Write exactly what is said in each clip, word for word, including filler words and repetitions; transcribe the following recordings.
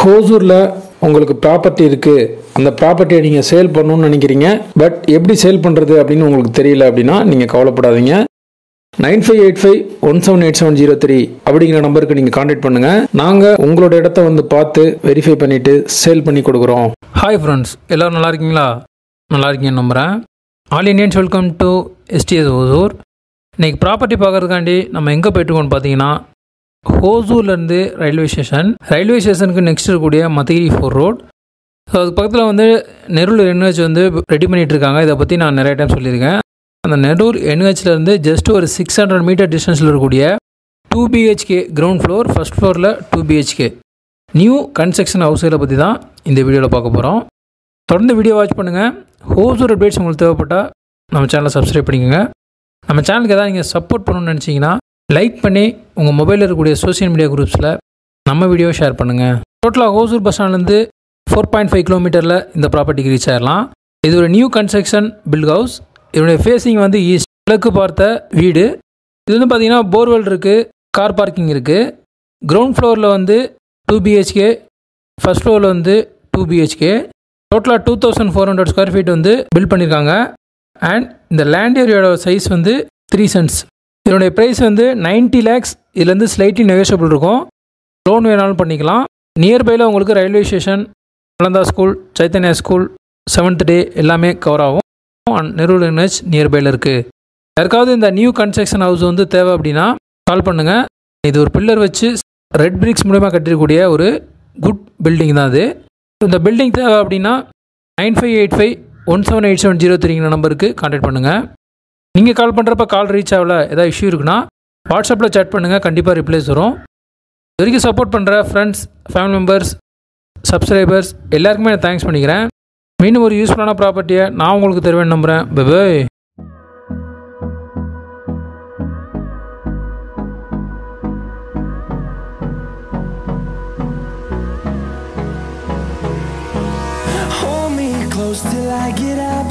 ஹோசூர்ல உங்களுக்கு ப்ராப்பர்ட்டி இருக்கு, அந்த ப்ராப்பர்ட்டியை நீங்க சேல் பண்ணணும்னு நினைக்கிறீங்க, பட் எப்படி சேல் பண்றது அப்படினு உங்களுக்கு தெரியல அப்படினா நீங்க கவலைப்படாதீங்க. Nine five eight five one seven eight seven zero three அப்படிங்கிற நம்பருக்கு நீங்க கான்டாக்ட் பண்ணுங்க. நாங்க உங்களோட இடத்தை வந்து பார்த்து வெரிஃபை பண்ணிட்டு சேல் பண்ணி கொடுக்குறோம். ஹாய் ஃப்ரெண்ட்ஸ், எல்லாரும் நல்லா இருக்கீங்களா? நல்லா இருக்கீங்கன்னு நம்புறேன். All Indians welcome to STS Hosur. இன்னைக்கு ப்ராப்பர்ட்டி பார்க்கறதுக்காண்டி நம்ம எங்கே போயிட்டுருக்கோன்னு பார்த்தீங்கன்னா, ஹோசூர்லேருந்து ரயில்வே ஸ்டேஷன், ரயில்வே ஸ்டேஷனுக்கு நெக்ஸ்ட் இருக்கக்கூடிய மத்திகிரி ஃபோர் ரோட். ஸோ அது பக்கத்தில் வந்து நெரூர் என்ஹெச் வந்து ரெடி பண்ணிகிட்டு இருக்காங்க. இதை பற்றி நான் நிறைய டைம் சொல்லியிருக்கேன். அந்த நெரூர் என்ஹெச்லேருந்து ஜஸ்ட் ஒரு சிக்ஸ் ஹண்ட்ரட் மீட்டர் டிஸ்டன்ஸில் இருக்கக்கூடிய two BHK ground floor first ஃப்ளோரில் டூ பிஹெச்கே நியூ கன்ஸ்ட்ரக்ஷன் ஹவுஸுகளை பற்றி தான் இந்த வீடியோவில் பார்க்க போகிறோம். தொடர்ந்து வீடியோ வாட்ச் பண்ணுங்கள். ஹோசூர் அப்டேட்ஸ் உங்களுக்கு தேவைப்பட்டால் நம்ம சேனலை சப்ஸ்கிரைப் பண்ணிக்கோங்க. நம்ம சேனலுக்கு எதாவது நீங்கள் சப்போர்ட் பண்ணணும்னு நினச்சிங்கன்னா லைக் பண்ணி உங்கள் மொபைலில் இருக்கக்கூடிய சோசியல் மீடியா குரூப்ஸில் நம்ம வீடியோவை ஷேர் பண்ணுங்கள். டோட்டலாக ஹோசூர் பஸ் ஸ்டாண்ட்லேருந்து ஃபோர் பாயிண்ட் ஃபைவ் கிலோமீட்டரில் இந்த ப்ராப்பர்ட்டிக்கு ரீச் ஆகிடலாம். இது ஒரு நியூ கன்ஸ்ட்ரக்ஷன் பில்ட் ஹவுஸ். இதனுடைய ஃபேஸிங் வந்து ஈஸ்ட், கிழக்கு பார்த்த வீடு. இது வந்து பார்த்திங்கன்னா போர்வெல் இருக்குது, கார் பார்க்கிங் இருக்குது. கிரவுண்ட் ஃப்ளோரில் வந்து டூ பிஹெச்கே, ஃபஸ்ட் ஃப்ளோரில் வந்து டூ பிஹெச்கே. டோட்டலாக two thousand four hundred square feet வந்து பில்ட் பண்ணியிருக்காங்க. அண்ட் இந்த லேண்ட் ஏரியோட சைஸ் வந்து த்ரீ சென்ட்ஸ். இதனுடைய ப்ரைஸ் வந்து நைன்ட்டி லேக்ஸ். இதுலேருந்து ஸ்லைட்லி நெகோஷியபிள் இருக்கும். லோன் வேணாலும் பண்ணிக்கலாம். நியர்பையில் உங்களுக்கு railway station, Nalanda school, Chaitanya school, seventh day எல்லாமே கவர் ஆகும். அண்ட் நெரூர் என்ஹெச் நியர்பையில் இருக்குது. யாருக்காவது இந்த நியூ கன்ஸ்ட்ரக்ஷன் ஹவுஸ் வந்து தேவை அப்படின்னா கால் பண்ணுங்கள். இது ஒரு பில்லர் வச்சு ரெட் பிரிக்ஸ் மூலமாக கட்டிருக்கூடிய ஒரு குட் பில்டிங் தான் அது. இந்த பில்டிங் தேவை அப்படின்னா nine five eight five one seven eight seven zero த்ரீங்கிற நம்பருக்கு கான்டாக்ட் பண்ணுங்கள். நீங்கள் கால் பண்ணுறப்ப கால் ரீச் ஆகலை, ஏதாவது இஷ்யூ இருக்குன்னா வாட்ஸ்அப்பில் சேட் பண்ணுங்கள், கண்டிப்பாக ரிப்ளைஸ் வரும். இது வரைக்கும் சப்போர்ட் பண்ணுற ஃப்ரெண்ட்ஸ், ஃபேமிலி மெம்பர்ஸ், சப்ஸ்கிரைபர்ஸ் எல்லாருக்குமே நான் தேங்க்ஸ் பண்ணிக்கிறேன். மீண்டும் ஒரு யூஸ்ஃபுல்லான ப்ராப்பர்ட்டியை நான் உங்களுக்கு தருவேன்னு நம்புகிறேன். Bye bye. Till I get up,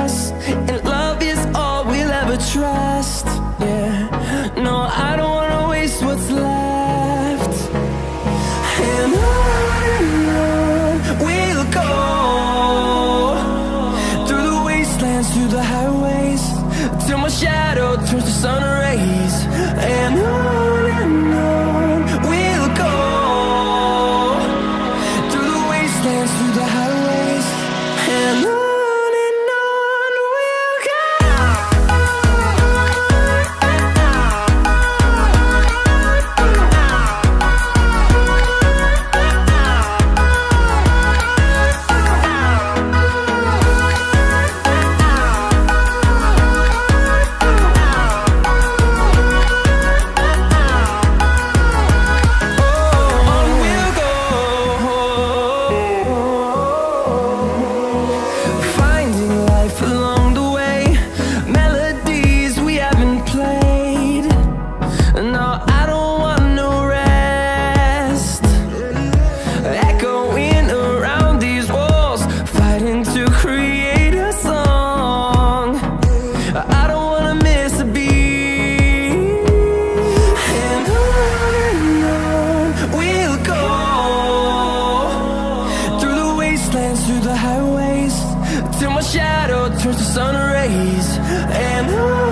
us, and love is all we'll ever trust. Yeah, no, I don't wanna waste what's left. And on we'll go, through the wastelands, through the highways, till my shadow turns to sun rays. And on and on we'll go, through the wastelands, through the highways. And on. Through the highways, till my shadow turns to sun rays. And I